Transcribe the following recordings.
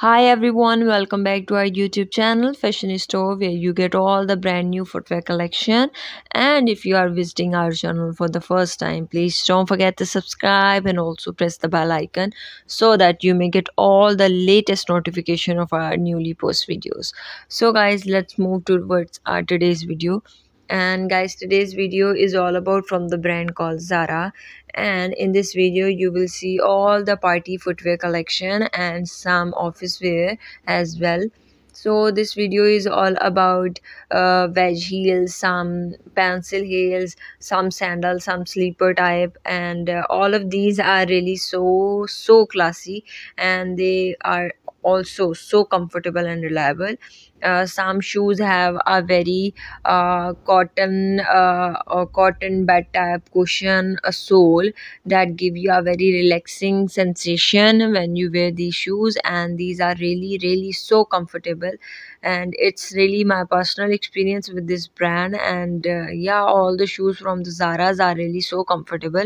Hi everyone, welcome back to our YouTube channel Fashanisto Store, where you get all the brand new footwear collection. And if you are visiting our channel for the first time, please don't forget to subscribe and also press the bell icon so that you may get all the latest notification of our newly post videos. So guys, let's move towards our today's video. And guys, today's video is all about from the brand called Zara, and in this video you will see all the party footwear collection and some office wear as well. So this video is all about wedge heels, some pencil heels, some sandals, some sleeper type, and all of these are really so classy, and they are also so comfortable and reliable. Some shoes have a very cotton bed type cushion sole that give you a very relaxing sensation when you wear these shoes, and these are really so comfortable. And it's really my personal experience with this brand, and yeah, all the shoes from the Zara's are really so comfortable,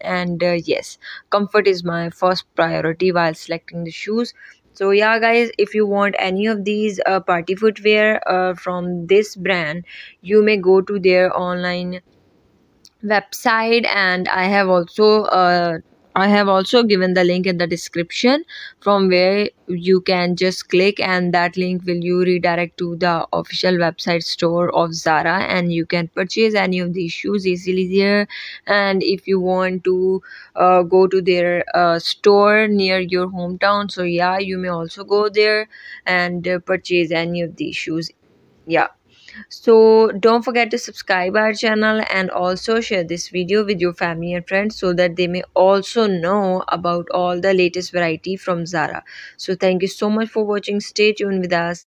and yes, comfort is my first priority while selecting the shoes. So yeah guys, if you want any of these party footwear from this brand, you may go to their online website, and I have also given the link in the description from where you can just click, and that link will you redirect to the official website store of Zara, and you can purchase any of these shoes easily there. And if you want to go to their store near your hometown, so yeah, you may also go there and purchase any of these shoes. Yeah, so don't forget to subscribe our channel and also share this video with your family and friends so that they may also know about all the latest variety from Zara. So thank you so much for watching. Stay tuned with us.